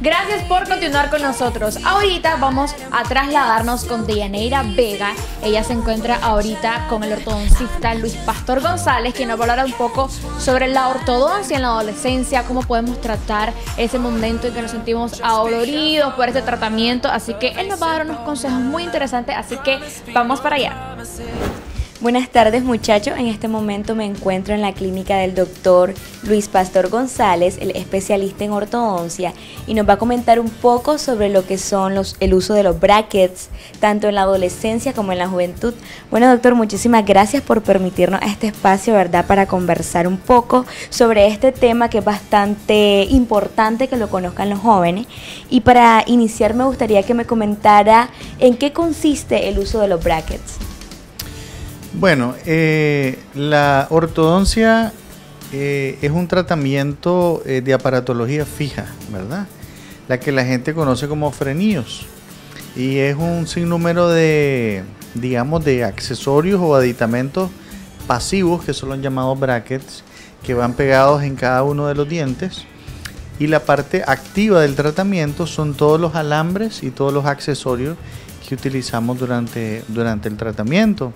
Gracias por continuar con nosotros. Ahorita vamos a trasladarnos con Deyaneira Vega. Ella se encuentra ahorita con el ortodoncista Luis Pastor González, quien nos va a hablar un poco sobre la ortodoncia en la adolescencia, cómo podemos tratar ese momento en que nos sentimos adoloridos por este tratamiento. Así que él nos va a dar unos consejos muy interesantes, así que vamos para allá. Buenas tardes, muchachos. En este momento me encuentro en la clínica del doctor Luis Pastor González, el especialista en ortodoncia, y nos va a comentar un poco sobre lo que son el uso de los brackets, tanto en la adolescencia como en la juventud. Bueno, doctor, muchísimas gracias por permitirnos este espacio, ¿verdad?, para conversar un poco sobre este tema que es bastante importante que lo conozcan los jóvenes. Y para iniciar me gustaría que me comentara en qué consiste el uso de los brackets. Bueno, la ortodoncia es un tratamiento de aparatología fija, ¿verdad? La que la gente conoce como frenillos. Y es un sinnúmero de, digamos, de accesorios o aditamentos pasivos, que son los llamados brackets, que van pegados en cada uno de los dientes. Y la parte activa del tratamiento son todos los alambres y todos los accesorios que utilizamos durante el tratamiento.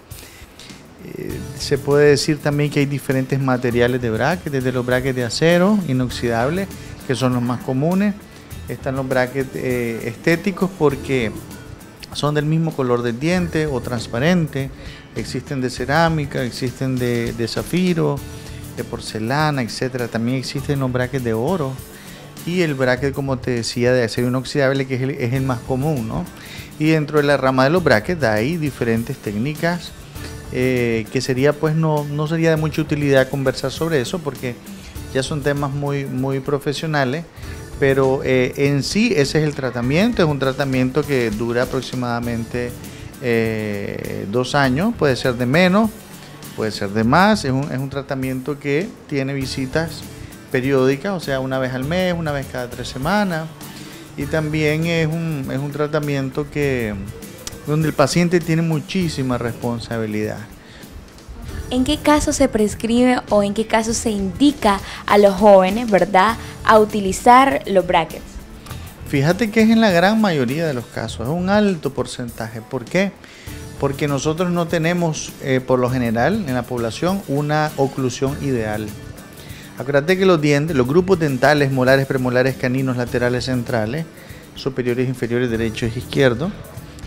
Se puede decir también que hay diferentes materiales de brackets, desde los brackets de acero inoxidables, que son los más comunes. Están los brackets estéticos, porque son del mismo color del diente o transparente. Existen de cerámica, existen de zafiro, de porcelana, etc. También existen los brackets de oro y el bracket, como te decía, de acero inoxidable, que es el más común, ¿no? Y dentro de la rama de los brackets hay diferentes técnicas. Que sería, pues, no sería de mucha utilidad conversar sobre eso, porque ya son temas muy, muy profesionales, pero en sí ese es el tratamiento. Es un tratamiento que dura aproximadamente 2 años, puede ser de menos, puede ser de más. Es un tratamiento que tiene visitas periódicas, o sea, una vez al mes, una vez cada 3 semanas, y también es un tratamiento que donde el paciente tiene muchísima responsabilidad. ¿En qué caso se prescribe o en qué caso se indica a los jóvenes, verdad, a utilizar los brackets? Fíjate que es en la gran mayoría de los casos, es un alto porcentaje. ¿Por qué? Porque nosotros no tenemos, por lo general, en la población, una oclusión ideal. Acuérdate que los dientes, los grupos dentales, molares, premolares, caninos, laterales, centrales, superiores, inferiores, derechos e izquierdos,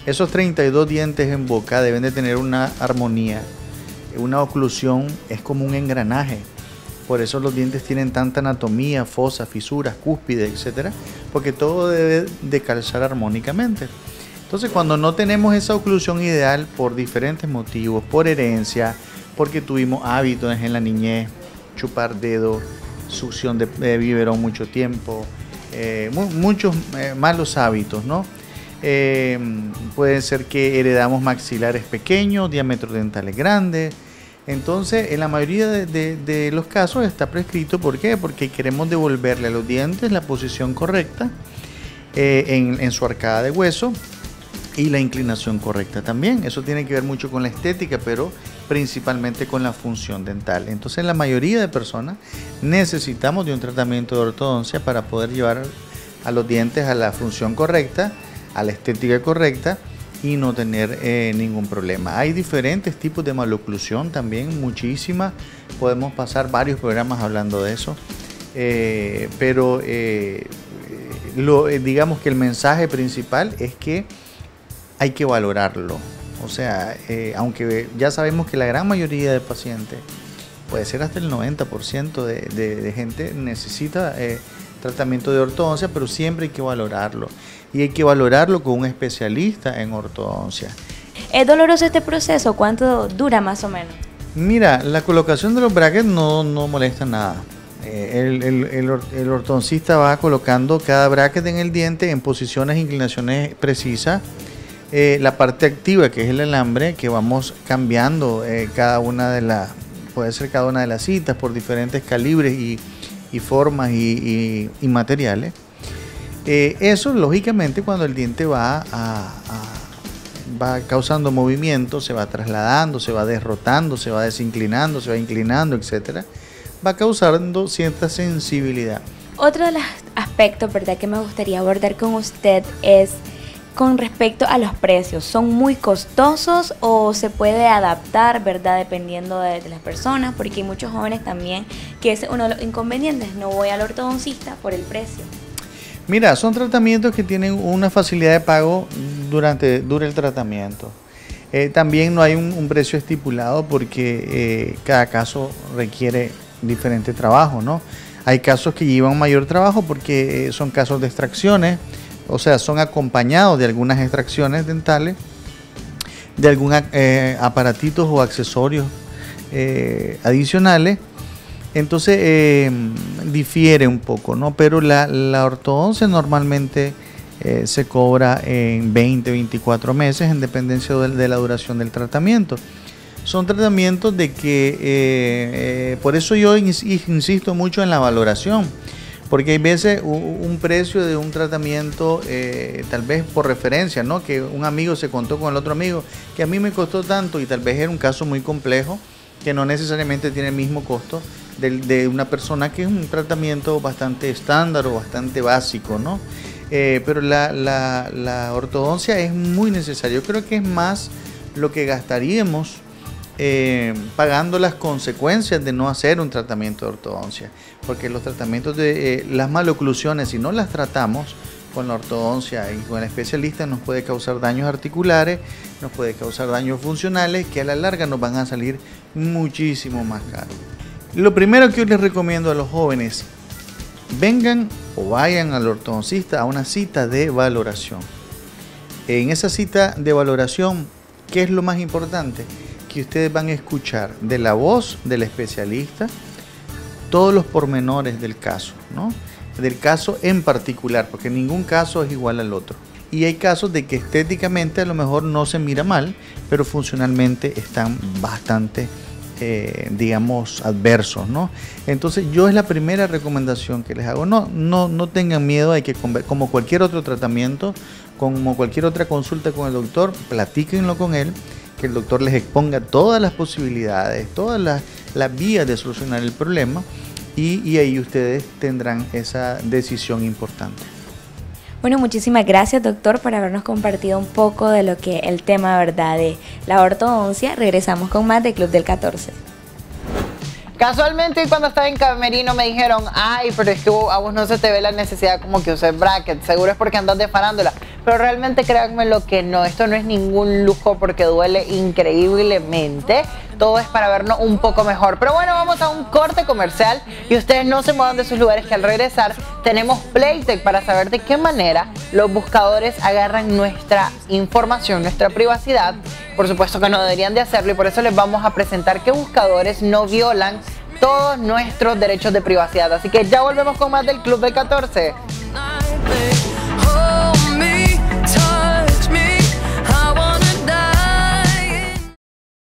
esos 32 dientes en boca deben de tener una armonía. Una oclusión es como un engranaje. Por eso los dientes tienen tanta anatomía, fosas, fisuras, cúspides, etc. Porque todo debe de calzar armónicamente. Entonces, cuando no tenemos esa oclusión ideal por diferentes motivos, por herencia, porque tuvimos hábitos en la niñez, chupar dedo, succión de biberón mucho tiempo, muchos malos hábitos, ¿no? Puede ser que heredamos maxilares pequeños, diámetros dentales grandes. Entonces, en la mayoría de los casos está prescrito. ¿Por qué? Porque queremos devolverle a los dientes la posición correcta en su arcada de hueso y la inclinación correcta también. Eso tiene que ver mucho con la estética, pero principalmente con la función dental. Entonces, la mayoría de personas necesitamos de un tratamiento de ortodoncia para poder llevar a los dientes a la función correcta, a la estética correcta, y no tener ningún problema. Hay diferentes tipos de maloclusión también, muchísimas. Podemos pasar varios programas hablando de eso, pero digamos que el mensaje principal es que hay que valorarlo. O sea, aunque ya sabemos que la gran mayoría de pacientes, puede ser hasta el 90% de gente, necesita tratamiento de ortodoncia, pero siempre hay que valorarlo. Y hay que valorarlo con un especialista en ortodoncia. ¿Es doloroso este proceso? ¿Cuánto dura más o menos? Mira, la colocación de los brackets no molesta nada. El ortodoncista va colocando cada bracket en el diente en posiciones e inclinaciones precisas. La parte activa, que es el alambre, que vamos cambiando puede ser cada una de las citas por diferentes calibres y formas y materiales. Eso, lógicamente, cuando el diente va causando movimiento, se va trasladando, se va derrotando, se va desinclinando, se va inclinando, etc. va causando cierta sensibilidad. Otro de los aspectos, ¿verdad?, que me gustaría abordar con usted es con respecto a los precios. ¿Son muy costosos o se puede adaptar, verdad, dependiendo de las personas? Porque hay muchos jóvenes también que es uno de los inconvenientes. No voy al ortodoncista por el precio. Mira, son tratamientos que tienen una facilidad de pago dura el tratamiento. También no hay un precio estipulado porque cada caso requiere diferente trabajo, ¿no? Hay casos que llevan mayor trabajo porque son casos de extracciones, o sea, son acompañados de algunas extracciones dentales, de algunos aparatitos o accesorios adicionales. Entonces difiere un poco, ¿no? Pero la ortodoncia normalmente se cobra en 20, 24 meses en dependencia de la duración del tratamiento. Son tratamientos de que, por eso yo insisto mucho en la valoración, porque hay veces un precio de un tratamiento, tal vez por referencia, ¿no? Que un amigo se contó con el otro amigo, que a mí me costó tanto y tal vez era un caso muy complejo, que no necesariamente tiene el mismo costo de una persona que es un tratamiento bastante estándar o bastante básico, ¿no? Pero la ortodoncia es muy necesaria. Yo creo que es más lo que gastaríamos pagando las consecuencias de no hacer un tratamiento de ortodoncia, porque los tratamientos de las maloclusiones, si no las tratamos con la ortodoncia y con el especialista, nos puede causar daños articulares, nos puede causar daños funcionales que a la larga nos van a salir muchísimo más caros. Lo primero que yo les recomiendo a los jóvenes, vengan o vayan al ortodoncista a una cita de valoración. En esa cita de valoración, ¿qué es lo más importante? Que ustedes van a escuchar de la voz del especialista todos los pormenores del caso, ¿no? Del caso en particular, porque ningún caso es igual al otro. Y hay casos de que estéticamente a lo mejor no se mira mal, pero funcionalmente están bastante digamos adversos, ¿no? Entonces yo es la primera recomendación que les hago. No tengan miedo, hay que como cualquier otro tratamiento, como cualquier otra consulta con el doctor, platíquenlo con él, que el doctor les exponga todas las posibilidades, todas las vías de solucionar el problema y ahí ustedes tendrán esa decisión importante. Bueno, muchísimas gracias, doctor, por habernos compartido un poco de lo que el tema, ¿verdad?, de la ortodoncia. Regresamos con más de Club del 14. Casualmente, cuando estaba en camerino me dijeron, ay, pero es que a vos no se te ve la necesidad como que usar brackets, seguro es porque andas de farándula. Pero realmente créanme lo que no, esto no es ningún lujo porque duele increíblemente. Todo es para vernos un poco mejor. Pero bueno, vamos a un corte comercial y ustedes no se muevan de sus lugares, que al regresar tenemos Playtech para saber de qué manera los buscadores agarran nuestra información, nuestra privacidad. Por supuesto que no deberían de hacerlo y por eso les vamos a presentar qué buscadores no violan todos nuestros derechos de privacidad. Así que ya volvemos con más del Club del 14.